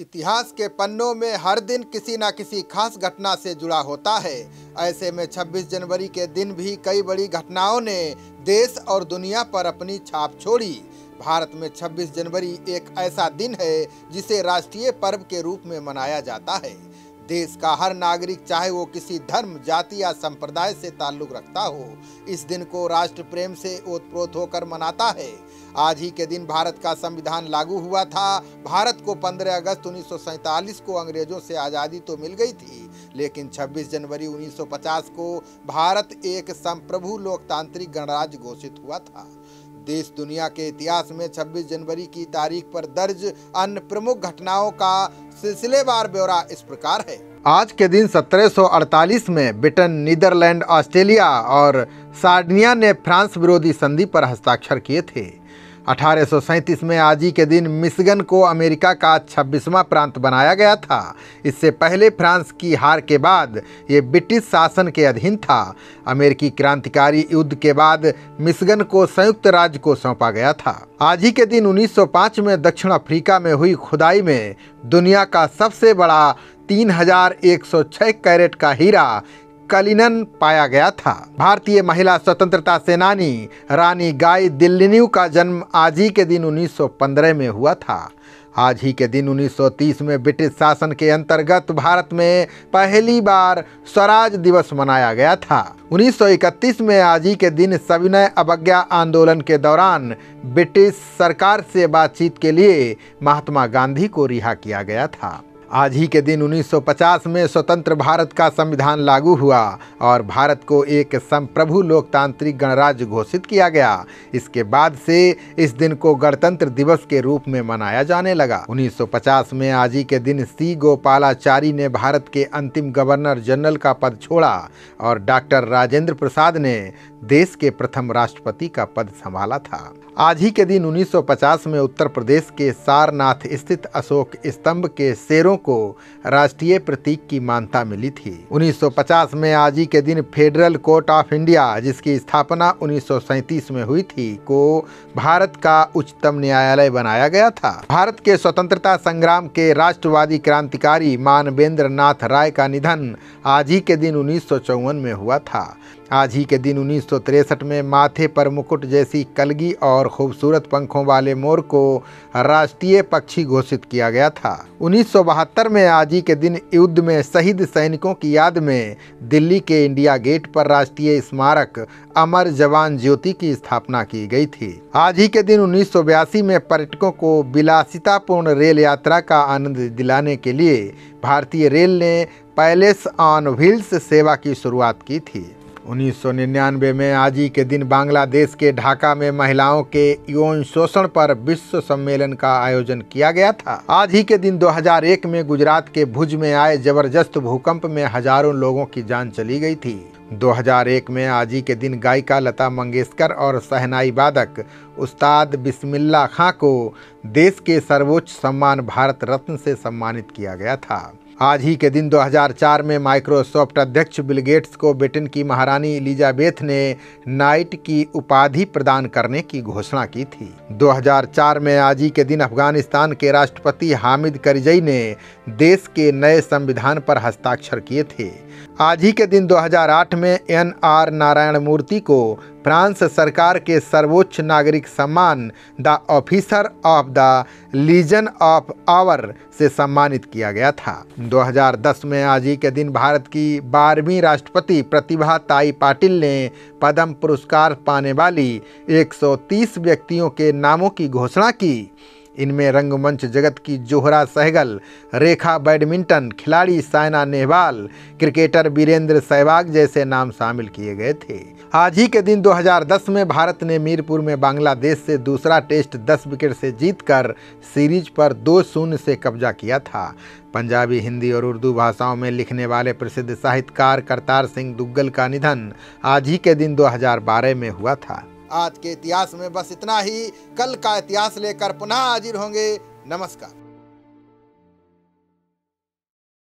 इतिहास के पन्नों में हर दिन किसी ना किसी खास घटना से जुड़ा होता है। ऐसे में 26 जनवरी के दिन भी कई बड़ी घटनाओं ने देश और दुनिया पर अपनी छाप छोड़ी। भारत में 26 जनवरी एक ऐसा दिन है जिसे राष्ट्रीय पर्व के रूप में मनाया जाता है। देश का हर नागरिक, चाहे वो किसी धर्म, जाति या संप्रदाय से ताल्लुक रखता हो, इस दिन को राष्ट्र प्रेम से ओतप्रोत होकर मनाता है। आज ही के दिन भारत का संविधान लागू हुआ था। भारत को 15 अगस्त 1947 को अंग्रेजों से आज़ादी तो मिल गई थी, लेकिन 26 जनवरी 1950 को भारत एक संप्रभु लोकतांत्रिक गणराज्य घोषित हुआ था। देश दुनिया के इतिहास में 26 जनवरी की तारीख पर दर्ज अन्य प्रमुख घटनाओं का सिलसिलेवार ब्यौरा इस प्रकार है। आज के दिन 1748 में ब्रिटेन, नीदरलैंड, ऑस्ट्रेलिया और सार्डिनिया ने फ्रांस विरोधी संधि पर हस्ताक्षर किए थे। 1837 में आज ही के दिन मिशिगन को अमेरिका का 26वां प्रांत बनाया गया था। इससे पहले फ्रांस की हार के बाद ये ब्रिटिश शासन के अधीन था। अमेरिकी क्रांतिकारी युद्ध के बाद मिशिगन को संयुक्त राज्य को सौंपा गया था। आज ही के दिन 1905 में दक्षिण अफ्रीका में हुई खुदाई में दुनिया का सबसे बड़ा 3106 कैरेट का हीरा कालीनन पाया गया था। भारतीय महिला स्वतंत्रता सेनानी रानी गाइदिन्ल्यू का जन्म आज ही के दिन 1915 में हुआ था। आज ही के दिन 1930 में ब्रिटिश शासन के अंतर्गत भारत में पहली बार स्वराज दिवस मनाया गया था। 1931 में आज ही के दिन सविनय अवज्ञा आंदोलन के दौरान ब्रिटिश सरकार से बातचीत के लिए महात्मा गांधी को रिहा किया गया था। आज ही के दिन 1950 में स्वतंत्र भारत का संविधान लागू हुआ और भारत को एक संप्रभु लोकतांत्रिक गणराज्य घोषित किया गया। इसके बाद से इस दिन को गणतंत्र दिवस के रूप में मनाया जाने लगा। 1950 में आज ही के दिन सी गोपालाचारी ने भारत के अंतिम गवर्नर जनरल का पद छोड़ा और डॉक्टर राजेंद्र प्रसाद ने देश के प्रथम राष्ट्रपति का पद संभाला था। आज ही के दिन 1950 में उत्तर प्रदेश के सारनाथ स्थित अशोक स्तंभ के शेरों को राष्ट्रीय प्रतीक की मान्यता मिली थी। 1950 में आज ही के दिन फेडरल कोर्ट ऑफ इंडिया, जिसकी स्थापना 1937 में हुई थी, को भारत का उच्चतम न्यायालय बनाया गया था। भारत के स्वतंत्रता संग्राम के राष्ट्रवादी क्रांतिकारी मानवेंद्र नाथ राय का निधन आज ही के दिन 1954 में हुआ था। आज ही के दिन 1963 में माथे पर मुकुट जैसी कलगी और खूबसूरत पंखों वाले मोर को राष्ट्रीय पक्षी घोषित किया गया था। 1972 में आज ही के दिन युद्ध में शहीद सैनिकों की याद में दिल्ली के इंडिया गेट पर राष्ट्रीय स्मारक अमर जवान ज्योति की स्थापना की गई थी। आज ही के दिन 1982 में पर्यटकों को विलासितापूर्ण रेल यात्रा का आनंद दिलाने के लिए भारतीय रेल ने पैलेस ऑन व्हील्स सेवा की शुरुआत की थी। 1999 में आज ही के दिन बांग्लादेश के ढाका में महिलाओं के यौन शोषण पर विश्व सम्मेलन का आयोजन किया गया था। आज ही के दिन 2001 में गुजरात के भुज में आए जबरदस्त भूकंप में हजारों लोगों की जान चली गई थी। 2001 में आज ही के दिन गायिका लता मंगेशकर और शहनाई वादक उस्ताद बिस्मिल्ला खां को देश के सर्वोच्च सम्मान भारत रत्न से सम्मानित किया गया था। आज ही के दिन 2004 में माइक्रोसॉफ्ट अध्यक्ष बिल गेट्स को ब्रिटेन की महारानी एलिजाबेथ ने नाइट की उपाधि प्रदान करने की घोषणा की थी। 2004 में आज ही के दिन अफगानिस्तान के राष्ट्रपति हामिद करजई ने देश के नए संविधान पर हस्ताक्षर किए थे। आज ही के दिन 2008 में एनआर नारायण मूर्ति को फ्रांस सरकार के सर्वोच्च नागरिक सम्मान the officer of the legion of our से सम्मानित किया गया था। 2010 में आज ही के दिन भारत की 12वीं राष्ट्रपति प्रतिभाताई पाटील ने पद्म पुरस्कार पाने वाली 130 व्यक्तियों के नामों की घोषणा की। इनमें रंगमंच जगत की जोहरा सहगल, रेखा बैडमिंटन खिलाड़ी सायना नेहवाल, क्रिकेटर वीरेंद्र सहवाग जैसे नाम शामिल किए गए थे। आज ही के दिन 2010 में भारत ने मीरपुर में बांग्लादेश से दूसरा टेस्ट 10 विकेट से जीतकर सीरीज पर 2-0 से कब्जा किया था। पंजाबी, हिंदी और उर्दू भाषाओं में लिखने वाले प्रसिद्ध साहित्यकार करतार सिंह दुग्गल का निधन आज ही के दिन 2012 में हुआ था। आज के इतिहास में बस इतना ही। कल का इतिहास लेकर पुनः हाजिर होंगे। नमस्कार।